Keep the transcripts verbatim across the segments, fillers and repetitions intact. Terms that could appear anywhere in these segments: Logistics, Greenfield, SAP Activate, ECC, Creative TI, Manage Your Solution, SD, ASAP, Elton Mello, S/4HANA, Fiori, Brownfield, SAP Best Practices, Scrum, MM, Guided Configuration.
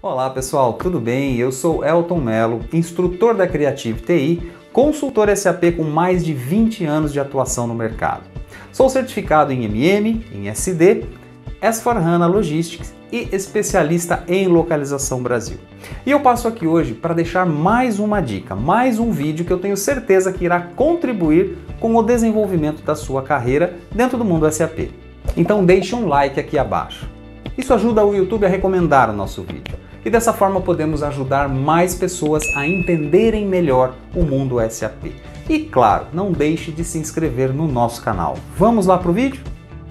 Olá pessoal, tudo bem? Eu sou Elton Mello, instrutor da Creative T I, consultor S A P com mais de vinte anos de atuação no mercado. Sou certificado em M M, em S D, S/quatro HANA Logistics e especialista em localização Brasil. E eu passo aqui hoje para deixar mais uma dica, mais um vídeo que eu tenho certeza que irá contribuir com o desenvolvimento da sua carreira dentro do mundo S A P. Então deixe um like aqui abaixo. Isso ajuda o YouTube a recomendar o nosso vídeo. E dessa forma podemos ajudar mais pessoas a entenderem melhor o mundo S A P. E claro, não deixe de se inscrever no nosso canal. Vamos lá para o vídeo?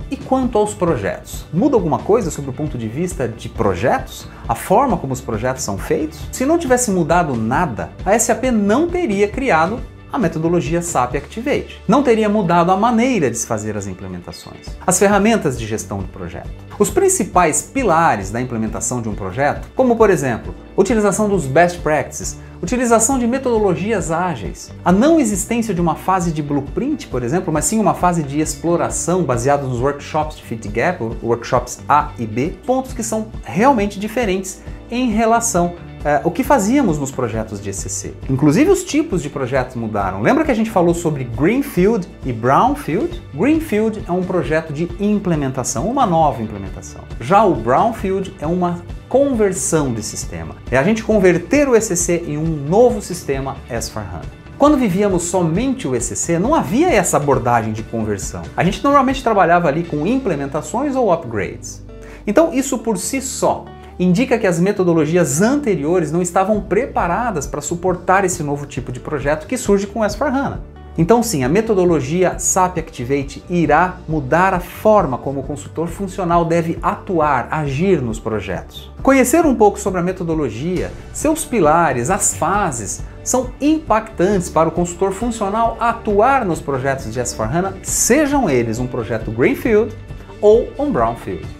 E quanto aos projetos? Muda alguma coisa sobre o ponto de vista de projetos? A forma como os projetos são feitos? Se não tivesse mudado nada, a S A P não teria criado a metodologia S A P Activate. Não teria mudado a maneira de se fazer as implementações, as ferramentas de gestão do projeto, os principais pilares da implementação de um projeto, como por exemplo, utilização dos best practices, utilização de metodologias ágeis, a não existência de uma fase de blueprint, por exemplo, mas sim uma fase de exploração baseada nos workshops de fit gap, workshops A e B, pontos que são realmente diferentes em relação É, o que fazíamos nos projetos de E C C. Inclusive os tipos de projetos mudaram. Lembra que a gente falou sobre Greenfield e Brownfield? Greenfield é um projeto de implementação, uma nova implementação. Já o Brownfield é uma conversão de sistema. É a gente converter o E C C em um novo sistema S/quatro HANA. Quando vivíamos somente o E C C, não havia essa abordagem de conversão. A gente normalmente trabalhava ali com implementações ou upgrades. Então isso por si só indica que as metodologias anteriores não estavam preparadas para suportar esse novo tipo de projeto que surge com o S/quatro HANA. Então sim, a metodologia S A P Activate irá mudar a forma como o consultor funcional deve atuar, agir nos projetos. Conhecer um pouco sobre a metodologia, seus pilares, as fases, são impactantes para o consultor funcional atuar nos projetos de S/quatro HANA, sejam eles um projeto Greenfield ou um Brownfield.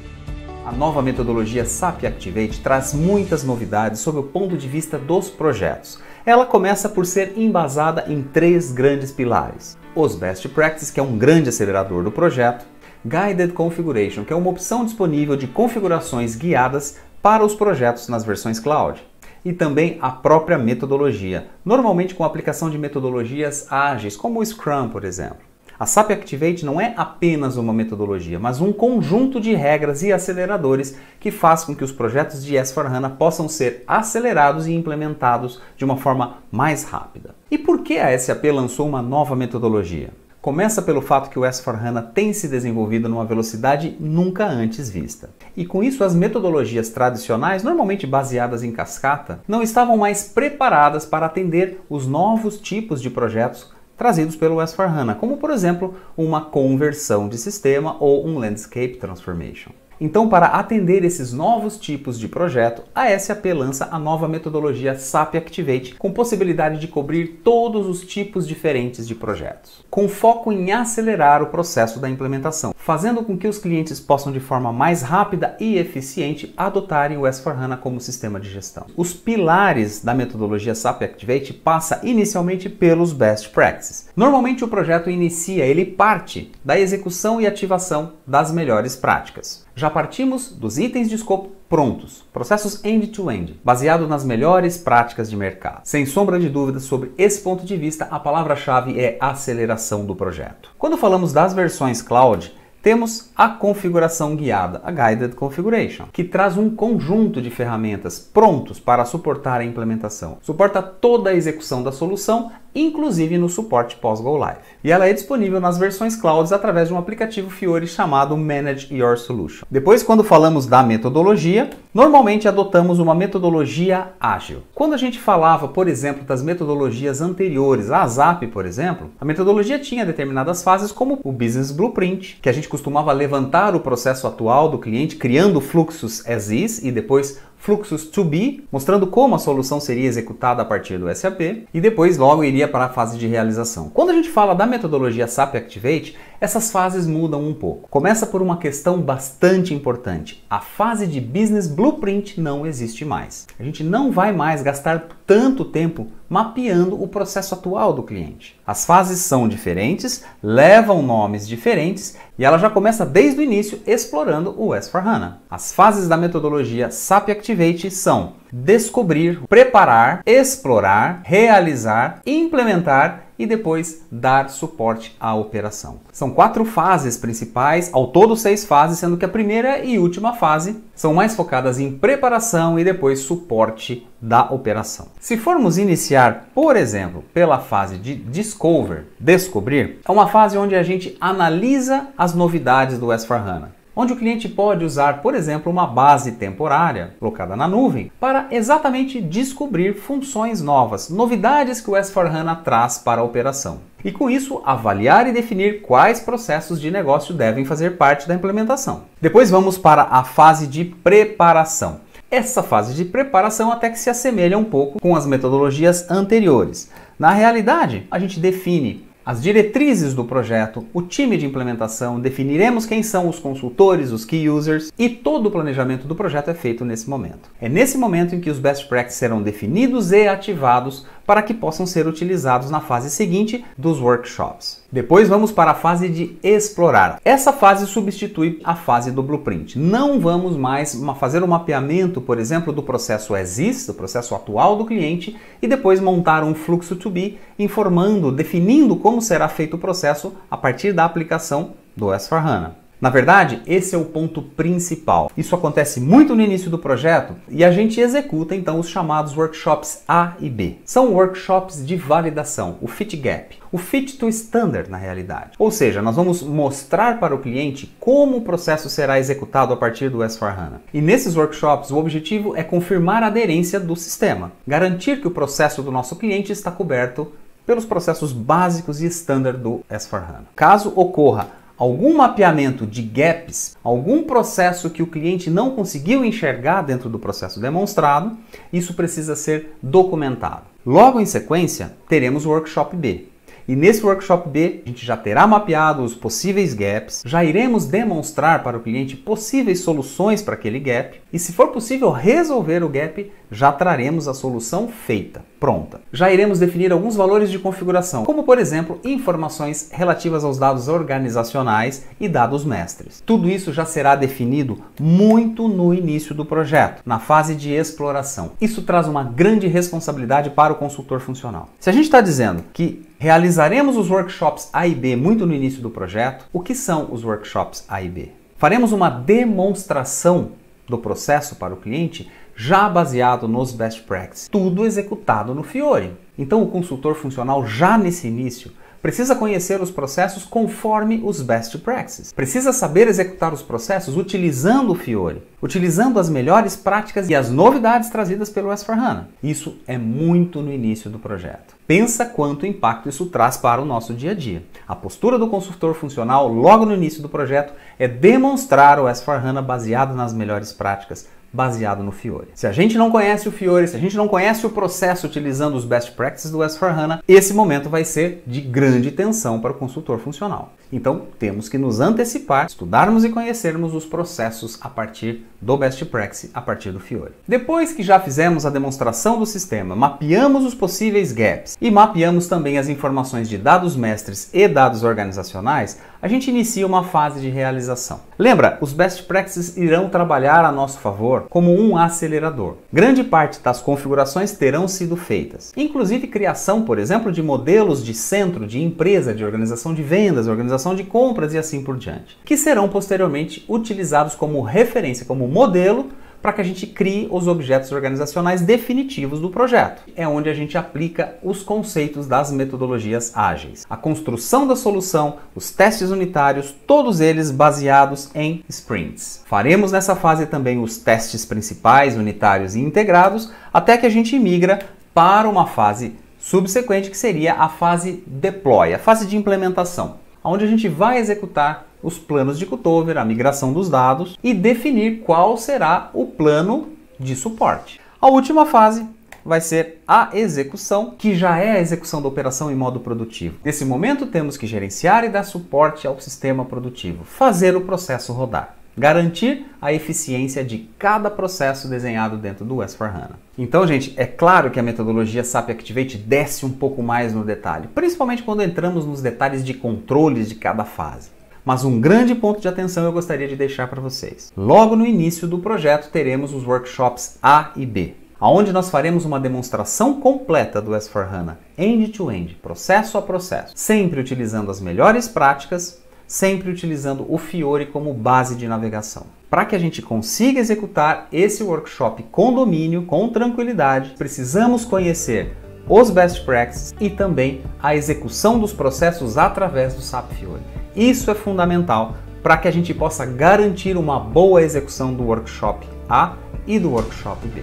A nova metodologia S A P Activate traz muitas novidades sob o ponto de vista dos projetos. Ela começa por ser embasada em três grandes pilares. Os Best Practices, que é um grande acelerador do projeto. Guided Configuration, que é uma opção disponível de configurações guiadas para os projetos nas versões cloud. E também a própria metodologia, normalmente com a aplicação de metodologias ágeis, como o Scrum, por exemplo. A S A P Activate não é apenas uma metodologia, mas um conjunto de regras e aceleradores que faz com que os projetos de S/quatro HANA possam ser acelerados e implementados de uma forma mais rápida. E por que a S A P lançou uma nova metodologia? Começa pelo fato que o S/quatro HANA tem se desenvolvido numa velocidade nunca antes vista. E com isso as metodologias tradicionais, normalmente baseadas em cascata, não estavam mais preparadas para atender os novos tipos de projetos trazidos pelo S/quatro HANA, como por exemplo, uma conversão de sistema ou um landscape transformation. Então, para atender esses novos tipos de projeto, a S A P lança a nova metodologia S A P Activate, com possibilidade de cobrir todos os tipos diferentes de projetos, com foco em acelerar o processo da implementação, fazendo com que os clientes possam de forma mais rápida e eficiente adotarem o S/quatro HANA como sistema de gestão. Os pilares da metodologia S A P Activate passa inicialmente pelos Best Practices. Normalmente o projeto inicia, ele parte da execução e ativação das melhores práticas. Já partimos dos itens de escopo prontos, processos end-to-end, baseado nas melhores práticas de mercado. Sem sombra de dúvidas, sobre esse ponto de vista, a palavra-chave é aceleração do projeto. Quando falamos das versões cloud, temos a configuração guiada, a Guided Configuration, que traz um conjunto de ferramentas prontos para suportar a implementação. Suporta toda a execução da solução, inclusive no suporte pós-go-live. E ela é disponível nas versões clouds através de um aplicativo Fiori chamado Manage Your Solution. Depois, quando falamos da metodologia, normalmente adotamos uma metodologia ágil. Quando a gente falava, por exemplo, das metodologias anteriores, a ASAP, por exemplo, a metodologia tinha determinadas fases como o Business Blueprint, que a gente costumava levantar o processo atual do cliente, criando fluxos as is e depois fluxos to be, mostrando como a solução seria executada a partir do S A P, e depois logo iria para a fase de realização. Quando a gente fala da metodologia S A P Activate, essas fases mudam um pouco. Começa por uma questão bastante importante. A fase de Business Blueprint não existe mais. A gente não vai mais gastar tanto tempo mapeando o processo atual do cliente. As fases são diferentes, levam nomes diferentes e ela já começa desde o início explorando o S/quatro HANA. As fases da metodologia S A P Activate são descobrir, preparar, explorar, realizar, implementar e depois dar suporte à operação. São quatro fases principais, ao todo seis fases, sendo que a primeira e última fase são mais focadas em preparação e depois suporte da operação. Se formos iniciar, por exemplo, pela fase de Discover, descobrir, é uma fase onde a gente analisa as novidades do S/quatro HANA. Onde o cliente pode usar, por exemplo, uma base temporária colocada na nuvem para exatamente descobrir funções novas, novidades que o S/quatro HANA traz para a operação. E com isso, avaliar e definir quais processos de negócio devem fazer parte da implementação. Depois vamos para a fase de preparação. Essa fase de preparação até que se assemelha um pouco com as metodologias anteriores. Na realidade, a gente define as diretrizes do projeto, o time de implementação, definiremos quem são os consultores, os key users, e todo o planejamento do projeto é feito nesse momento. É nesse momento em que os best practices serão definidos e ativados para que possam ser utilizados na fase seguinte dos workshops. Depois vamos para a fase de explorar. Essa fase substitui a fase do blueprint. Não vamos mais fazer o mapeamento, por exemplo, do processo as is, do processo atual do cliente, e depois montar um fluxo to be, informando, definindo como será feito o processo a partir da aplicação do S/quatro HANA. Na verdade, esse é o ponto principal. Isso acontece muito no início do projeto e a gente executa então os chamados workshops A e B. São workshops de validação, o fit gap, o fit to standard na realidade. Ou seja, nós vamos mostrar para o cliente como o processo será executado a partir do S/quatro HANA. E nesses workshops o objetivo é confirmar a aderência do sistema, garantir que o processo do nosso cliente está coberto pelos processos básicos e standard do S/quatro HANA. Caso ocorra algum mapeamento de gaps, algum processo que o cliente não conseguiu enxergar dentro do processo demonstrado, isso precisa ser documentado. Logo em sequência, teremos o workshop B. E nesse workshop B, a gente já terá mapeado os possíveis gaps, já iremos demonstrar para o cliente possíveis soluções para aquele gap, e se for possível resolver o gap, já traremos a solução feita, pronta. Já iremos definir alguns valores de configuração, como por exemplo, informações relativas aos dados organizacionais e dados mestres. Tudo isso já será definido muito no início do projeto, na fase de exploração. Isso traz uma grande responsabilidade para o consultor funcional. Se a gente está dizendo que realizaremos os workshops A e B muito no início do projeto, o que são os workshops A e B? Faremos uma demonstração do processo para o cliente já baseado nos best practices, tudo executado no Fiori. Então o consultor funcional já nesse início precisa conhecer os processos conforme os best practices. Precisa saber executar os processos utilizando o Fiori, utilizando as melhores práticas e as novidades trazidas pelo S/quatro HANA. Isso é muito no início do projeto. Pensa quanto impacto isso traz para o nosso dia a dia. A postura do consultor funcional logo no início do projeto é demonstrar o S/quatro HANA baseado nas melhores práticas, baseado no Fiori. Se a gente não conhece o Fiori, se a gente não conhece o processo utilizando os best practices do S/quatro HANA, esse momento vai ser de grande tensão para o consultor funcional. Então, temos que nos antecipar, estudarmos e conhecermos os processos a partir do best practice, a partir do Fiori. Depois que já fizemos a demonstração do sistema, mapeamos os possíveis gaps e mapeamos também as informações de dados mestres e dados organizacionais, a gente inicia uma fase de realização. Lembra, os best practices irão trabalhar a nosso favor como um acelerador. Grande parte das configurações terão sido feitas, inclusive criação, por exemplo, de modelos de centro, de empresa, de organização de vendas, organização de compras e assim por diante, que serão posteriormente utilizados como referência, como modelo, para que a gente crie os objetos organizacionais definitivos do projeto. É onde a gente aplica os conceitos das metodologias ágeis. A construção da solução, os testes unitários, todos eles baseados em sprints. Faremos nessa fase também os testes principais, unitários e integrados, até que a gente migra para uma fase subsequente, que seria a fase deploy, a fase de implementação, onde a gente vai executar os planos de cutover, a migração dos dados e definir qual será o plano de suporte. A última fase vai ser a execução, que já é a execução da operação em modo produtivo. Nesse momento temos que gerenciar e dar suporte ao sistema produtivo, fazer o processo rodar. garantir a eficiência de cada processo desenhado dentro do S/quatro HANA. Então, gente, é claro que a metodologia S A P Activate desce um pouco mais no detalhe, principalmente quando entramos nos detalhes de controles de cada fase. Mas um grande ponto de atenção eu gostaria de deixar para vocês. Logo no início do projeto teremos os workshops A e B, onde nós faremos uma demonstração completa do S/quatro HANA, end-to-end, processo a processo, sempre utilizando as melhores práticas, sempre utilizando o Fiori como base de navegação. Para que a gente consiga executar esse workshop com domínio, com tranquilidade, precisamos conhecer os best practices e também a execução dos processos através do S A P Fiori. Isso é fundamental para que a gente possa garantir uma boa execução do workshop A e do workshop B.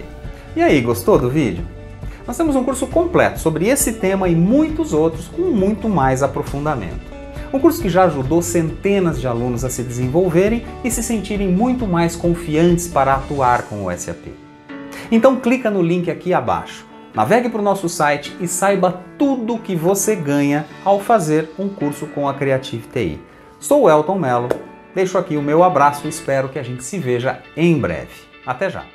E aí, gostou do vídeo? Nós temos um curso completo sobre esse tema e muitos outros com muito mais aprofundamento. Um curso que já ajudou centenas de alunos a se desenvolverem e se sentirem muito mais confiantes para atuar com o S A P. Então clica no link aqui abaixo, navegue para o nosso site e saiba tudo o que você ganha ao fazer um curso com a Creative T I. Sou o Elton Mello, deixo aqui o meu abraço e espero que a gente se veja em breve. Até já!